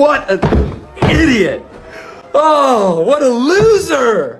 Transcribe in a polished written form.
What an idiot! Oh, what a loser!